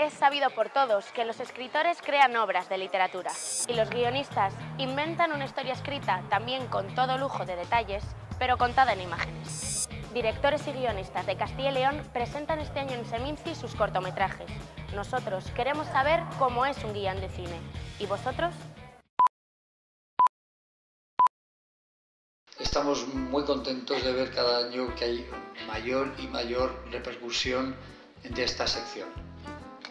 Es sabido por todos que los escritores crean obras de literatura y los guionistas inventan una historia escrita, también con todo lujo de detalles, pero contada en imágenes. Directores y guionistas de Castilla y León presentan este año en Seminci sus cortometrajes. Nosotros queremos saber cómo es un guion de cine. ¿Y vosotros? Estamos muy contentos de ver cada año que hay mayor y mayor repercusión de esta sección.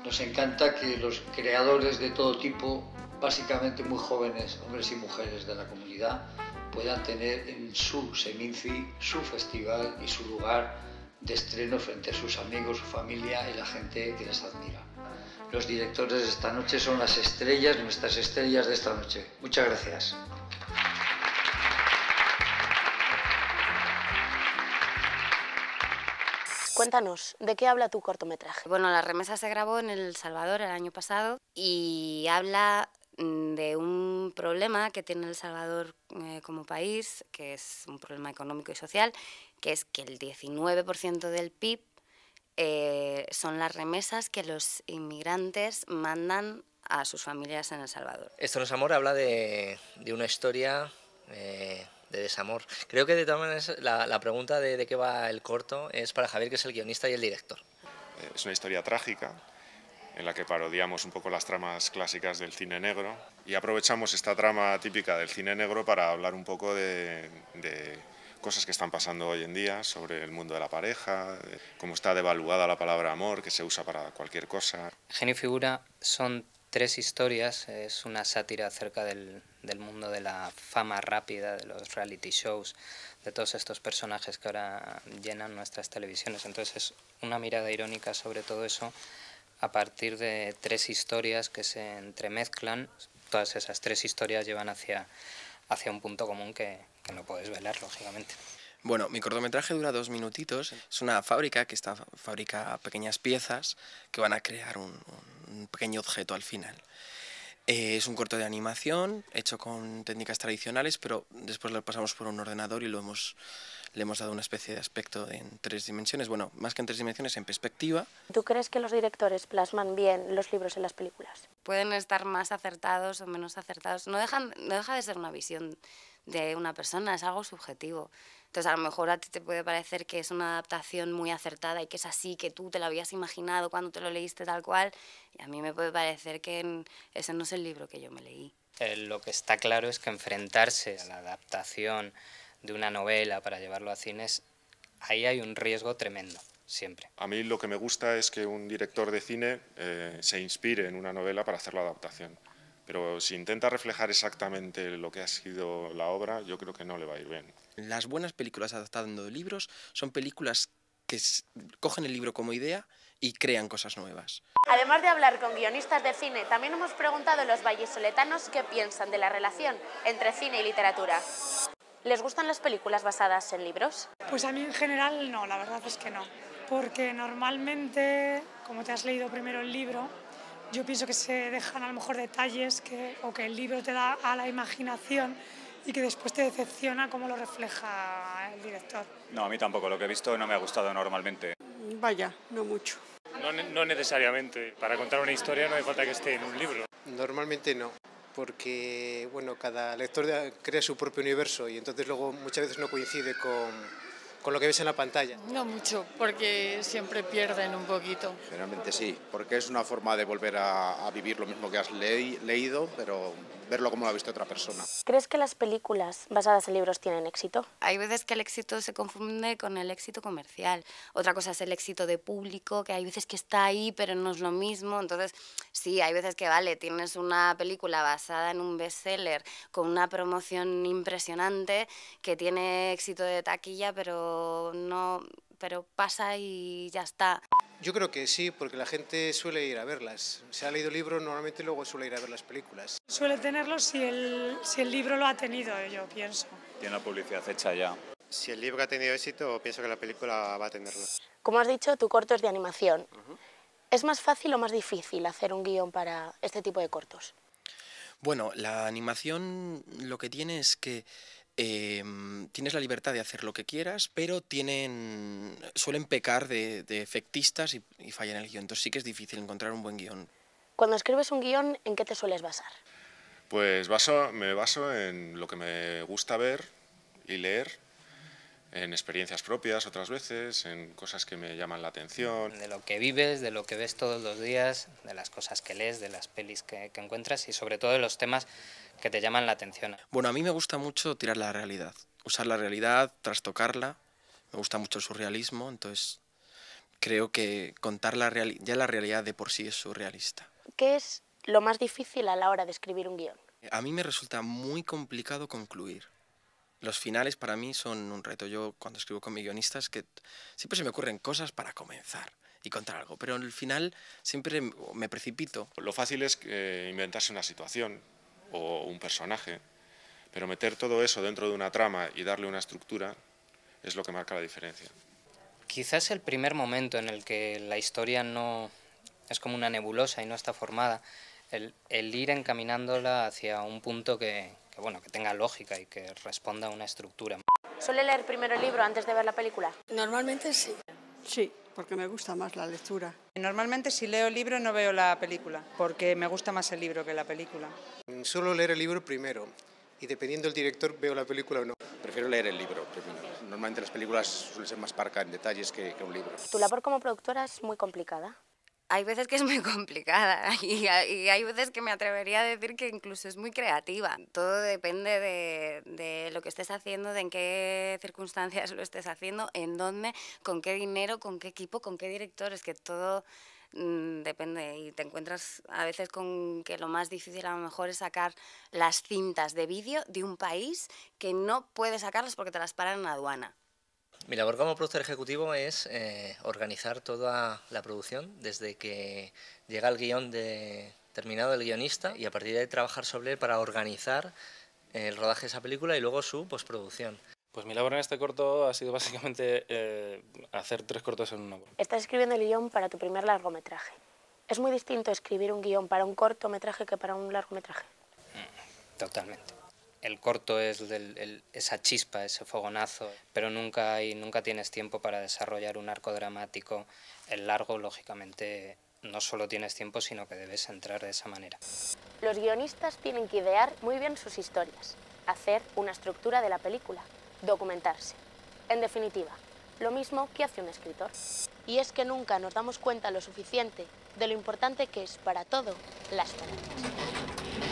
Nos encanta que los creadores de todo tipo, básicamente muy jóvenes, hombres y mujeres de la comunidad, puedan tener en su Seminci, su festival y su lugar de estreno frente a sus amigos, su familia y la gente que les admira. Los directores de esta noche son las estrellas, nuestras estrellas de esta noche. Muchas gracias. Cuéntanos, ¿de qué habla tu cortometraje? Bueno, La remesa se grabó en El Salvador el año pasado y habla de un problema que tiene El Salvador como país, que es un problema económico y social, que es que el 19% del PIB son las remesas que los inmigrantes mandan a sus familias en El Salvador. Esto no es amor, habla de una historia de desamor. Creo que de todas maneras la pregunta de qué va el corto es para Javier, que es el guionista y el director. Es una historia trágica, en la que parodiamos un poco las tramas clásicas del cine negro y aprovechamos esta trama típica del cine negro para hablar un poco de cosas que están pasando hoy en día sobre el mundo de la pareja, cómo está devaluada la palabra amor, que se usa para cualquier cosa. Genio y Figura son tres historias, es una sátira acerca del mundo de la fama rápida, de los reality shows, de todos estos personajes que ahora llenan nuestras televisiones. Entonces es una mirada irónica sobre todo eso, a partir de tres historias que se entremezclan. Todas esas tres historias llevan hacia un punto común que no puedes velar, lógicamente. Bueno, mi cortometraje dura 2 minutitos. Es una fábrica que fabrica pequeñas piezas que van a crear un pequeño objeto al final. Es un corto de animación hecho con técnicas tradicionales, pero después lo pasamos por un ordenador y le hemos dado una especie de aspecto en 3 dimensiones, bueno, más que en 3 dimensiones, en perspectiva. ¿Tú crees que los directores plasman bien los libros en las películas? Pueden estar más acertados o menos acertados. No deja de ser una visión de una persona, es algo subjetivo. Entonces, a lo mejor a ti te puede parecer que es una adaptación muy acertada y que es así, que tú te lo habías imaginado cuando te lo leíste tal cual, y a mí me puede parecer que ese no es el libro que yo me leí. Lo que está claro es que enfrentarse a la adaptación de una novela para llevarlo a cines, ahí hay un riesgo tremendo, siempre. A mí lo que me gusta es que un director de cine se inspire en una novela para hacer la adaptación. Pero si intenta reflejar exactamente lo que ha sido la obra, yo creo que no le va a ir bien. Las buenas películas adaptando libros son películas que cogen el libro como idea y crean cosas nuevas. Además de hablar con guionistas de cine, también hemos preguntado a los vallisoletanos qué piensan de la relación entre cine y literatura. ¿Les gustan las películas basadas en libros? Pues a mí en general no, la verdad es que no. Porque normalmente, como te has leído primero el libro, yo pienso que se dejan a lo mejor detalles o que el libro te da a la imaginación y que después te decepciona cómo lo refleja el director. No, a mí tampoco. Lo que he visto no me ha gustado normalmente. Vaya, no mucho. No necesariamente. Para contar una historia no hace falta que esté en un libro. Normalmente no, porque bueno, cada lector crea su propio universo y entonces luego muchas veces no coincide con lo que ves en la pantalla. No mucho, porque siempre pierden un poquito. Generalmente sí, porque es una forma de volver a vivir lo mismo que has leído, pero verlo como lo ha visto otra persona. ¿Crees que las películas basadas en libros tienen éxito? Hay veces que el éxito se confunde con el éxito comercial. Otra cosa es el éxito de público, que hay veces que está ahí, pero no es lo mismo. Entonces, sí, hay veces que vale, tienes una película basada en un bestseller con una promoción impresionante, que tiene éxito de taquilla, pero pasa y ya está. Yo creo que sí, porque la gente suele ir a verlas. Si ha leído el libro, normalmente luego suele ir a ver las películas. Suele tenerlo si el libro lo ha tenido, yo pienso. Tiene la publicidad hecha ya. Si el libro ha tenido éxito, pienso que la película va a tenerlo. Como has dicho, tu corto es de animación. ¿Es más fácil o más difícil hacer un guión para este tipo de cortos? Bueno, la animación lo que tiene es que Tienes la libertad de hacer lo que quieras, pero suelen pecar de efectistas y fallan el guión. Entonces sí que es difícil encontrar un buen guión. Cuando escribes un guión, ¿en qué te sueles basar? Pues me baso en lo que me gusta ver y leer, en experiencias propias otras veces, en cosas que me llaman la atención. De lo que vives, de lo que ves todos los días, de las cosas que lees, de las pelis que encuentras y sobre todo de los temas que te llaman la atención. Bueno, a mí me gusta mucho tirar la realidad, usar la realidad, trastocarla. Me gusta mucho el surrealismo, entonces creo que contar la realidad de por sí es surrealista. ¿Qué es lo más difícil a la hora de escribir un guión? A mí me resulta muy complicado concluir. Los finales para mí son un reto. Yo cuando escribo con mi guionista es que siempre se me ocurren cosas para comenzar y contar algo, pero en el final siempre me precipito. Lo fácil es inventarse una situación o un personaje, pero meter todo eso dentro de una trama y darle una estructura es lo que marca la diferencia. Quizás el primer momento en el que la historia no es como una nebulosa y no está formada, el ir encaminándola hacia un punto que tenga lógica y que responda a una estructura. ¿Suele leer primero el libro antes de ver la película? Normalmente sí. Sí, porque me gusta más la lectura. Normalmente si leo el libro no veo la película, porque me gusta más el libro que la película. Suelo leer el libro primero y dependiendo del director veo la película o no. Prefiero leer el libro primero. Normalmente las películas suelen ser más parcas en detalles que un libro. ¿Tu labor como productora es muy complicada? Hay veces que es muy complicada y hay veces que me atrevería a decir que incluso es muy creativa. Todo depende de lo que estés haciendo, de en qué circunstancias lo estés haciendo, en dónde, con qué dinero, con qué equipo, con qué director. Es que todo depende y te encuentras a veces con que lo más difícil a lo mejor es sacar las cintas de vídeo de un país que no puedes sacarlas porque te las paran en la aduana. Mi labor como productor ejecutivo es organizar toda la producción desde que llega el guión terminado del guionista y a partir de ahí trabajar sobre él para organizar el rodaje de esa película y luego su postproducción. Pues mi labor en este corto ha sido básicamente hacer 3 cortos en uno. Estás escribiendo el guión para tu primer largometraje. ¿Es muy distinto escribir un guión para un cortometraje que para un largometraje? Totalmente. El corto es esa chispa, ese fogonazo, pero nunca tienes tiempo para desarrollar un arco dramático. El largo, lógicamente, no solo tienes tiempo, sino que debes entrar de esa manera. Los guionistas tienen que idear muy bien sus historias, hacer una estructura de la película, documentarse. En definitiva, lo mismo que hace un escritor. Y es que nunca nos damos cuenta lo suficiente de lo importante que es para todo las palabras.